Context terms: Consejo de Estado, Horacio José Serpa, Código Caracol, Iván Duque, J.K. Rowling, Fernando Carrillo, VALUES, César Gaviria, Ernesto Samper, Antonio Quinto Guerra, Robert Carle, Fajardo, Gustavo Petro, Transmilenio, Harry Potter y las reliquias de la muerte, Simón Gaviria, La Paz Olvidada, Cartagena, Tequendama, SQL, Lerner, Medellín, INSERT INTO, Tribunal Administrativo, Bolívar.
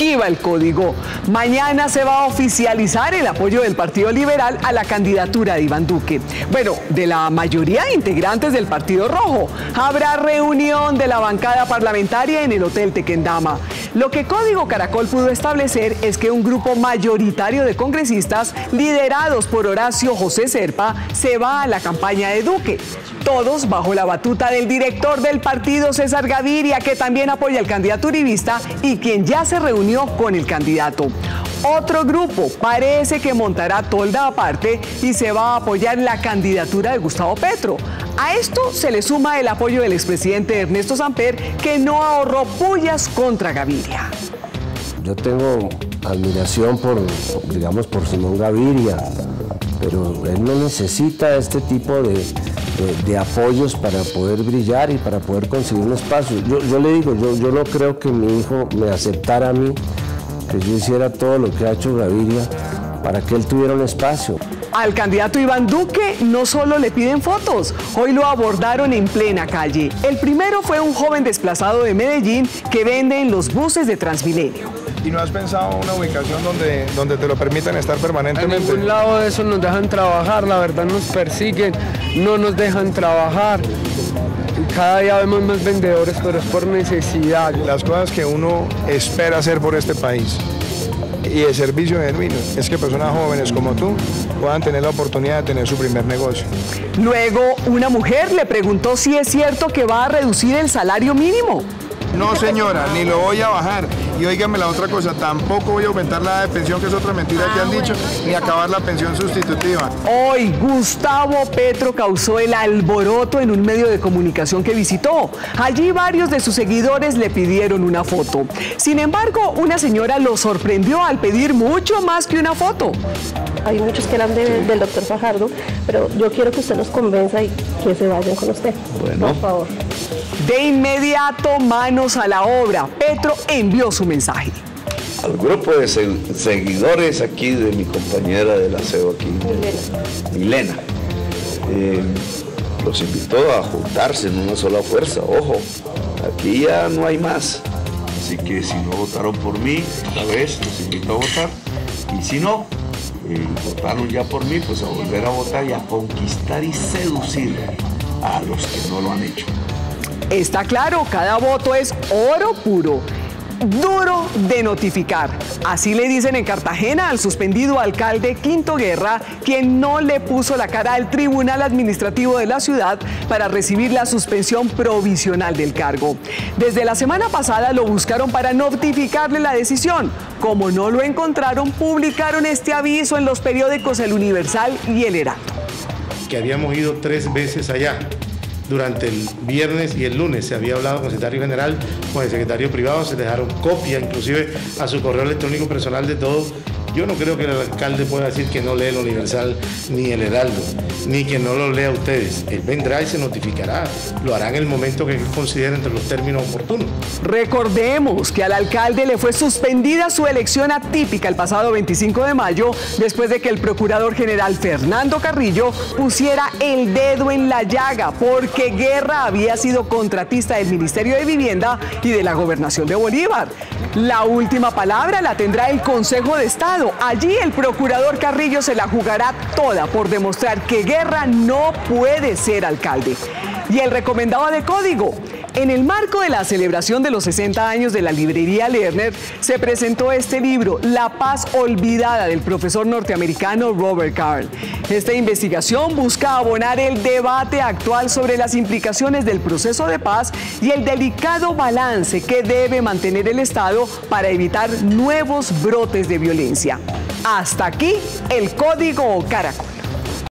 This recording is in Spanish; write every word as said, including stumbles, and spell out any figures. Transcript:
esquiva el código. Mañana se va a oficializar el apoyo del Partido Liberal a la candidatura de Iván Duque. Bueno, de la mayoría de integrantes del Partido Rojo. Habrá reunión de la bancada parlamentaria en el Hotel Tequendama. Lo que Código Caracol pudo establecer es que un grupo mayoritario de congresistas liderados por Horacio José Serpa se va a la campaña de Duque. Todos bajo la batuta del director del partido, César Gaviria, que también apoya al candidato uribista y quien ya se reunió con el candidato. Otro grupo parece que montará tolda aparte y se va a apoyar la candidatura de Gustavo Petro. A esto se le suma el apoyo del expresidente Ernesto Samper, que no ahorró pullas contra Gaviria. Yo tengo admiración por, digamos, por Simón Gaviria, pero él no necesita este tipo de, de, de apoyos para poder brillar y para poder conseguir un espacio. Yo, yo le digo, yo, yo no creo que mi hijo me aceptara a mí, que yo hiciera todo lo que ha hecho Gaviria para que él tuviera un espacio. Al candidato Iván Duque no solo le piden fotos, hoy lo abordaron en plena calle. El primero fue un joven desplazado de Medellín que vende en los buses de Transmilenio. ¿Y no has pensado una ubicación donde, donde te lo permitan estar permanentemente? En ningún lado de eso nos dejan trabajar, la verdad nos persiguen, no nos dejan trabajar. Cada día vemos más vendedores, pero es por necesidad. Las cosas que uno espera hacer por este país y el servicio genuino es que personas jóvenes como tú puedan tener la oportunidad de tener su primer negocio. Luego, una mujer le preguntó si es cierto que va a reducir el salario mínimo. No, señora, ni lo voy a bajar. Y óigame la otra cosa, tampoco voy a aumentar la edad de pensión, que es otra mentira ah, que han bueno. dicho, ni acabar la pensión sustitutiva. Hoy, Gustavo Petro causó el alboroto en un medio de comunicación que visitó. Allí varios de sus seguidores le pidieron una foto. Sin embargo, una señora lo sorprendió al pedir mucho más que una foto. Hay muchos que eran de, sí. del doctor Fajardo, pero yo quiero que usted nos convenza y que se vayan con usted. Bueno. Por favor. De inmediato, manos a la obra. Petro envió su mensaje. Al grupo de seguidores aquí de mi compañera de la aseo aquí, Milena, eh, los invitó a juntarse en una sola fuerza. Ojo, aquí ya no hay más. Así que si no votaron por mí, esta vez los invito a votar. Y si no, eh, votaron ya por mí, pues a volver a votar y a conquistar y seducir a los que no lo han hecho. Está claro, cada voto es oro puro, duro de notificar. Así le dicen en Cartagena al suspendido alcalde Quinto Guerra, quien no le puso la cara al Tribunal Administrativo de la ciudad para recibir la suspensión provisional del cargo. Desde la semana pasada lo buscaron para notificarle la decisión. Como no lo encontraron, publicaron este aviso en los periódicos El Universal y El Heraldo. Que habíamos ido tres veces allá. Durante el viernes y el lunes se había hablado con el secretario general, con el secretario privado, se dejaron copia, inclusive a su correo electrónico personal de todo. Yo no creo que el alcalde pueda decir que no lee El Universal ni El Heraldo, ni que no lo lea ustedes. Él vendrá y se notificará. Lo hará en el momento que él considere entre los términos oportunos. Recordemos que al alcalde le fue suspendida su elección atípica el pasado veinticinco de mayo, después de que el procurador general Fernando Carrillo pusiera el dedo en la llaga, porque Guerra había sido contratista del Ministerio de Vivienda y de la Gobernación de Bolívar. La última palabra la tendrá el Consejo de Estado. Allí el procurador Carrillo se la jugará toda por demostrar que Guerra no puede ser alcalde. Y el recomendado de Código. En el marco de la celebración de los sesenta años de la librería Lerner, se presentó este libro, La Paz Olvidada, del profesor norteamericano Robert Carle. Esta investigación busca abonar el debate actual sobre las implicaciones del proceso de paz y el delicado balance que debe mantener el Estado para evitar nuevos brotes de violencia. Hasta aquí el Código Caracol.